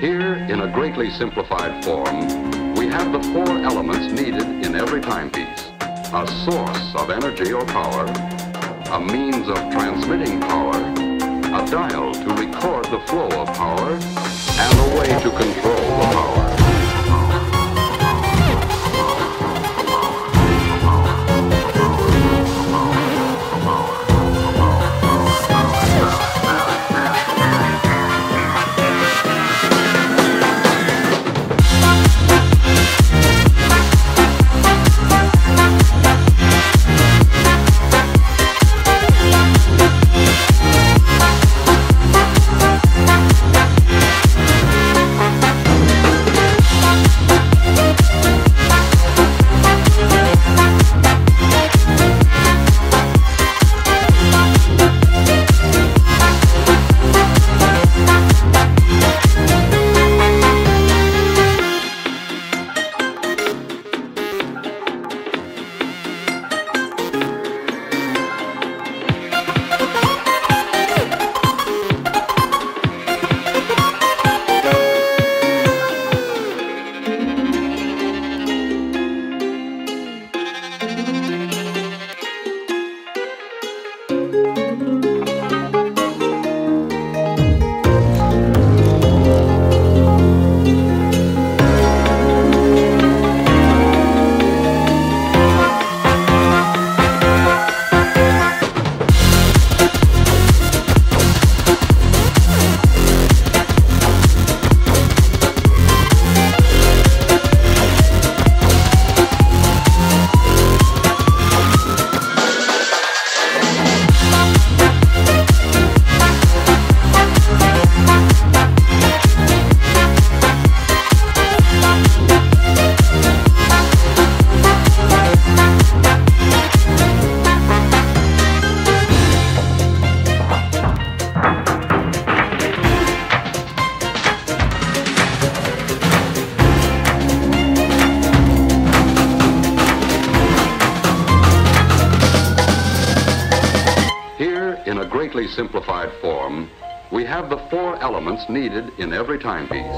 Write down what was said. Here, in a greatly simplified form, we have the four elements needed in every timepiece: a source of energy or power, a means of transmitting power, a dial to record the flow of power, and a way to control the power. In a greatly simplified form, we have the four elements needed in every timepiece.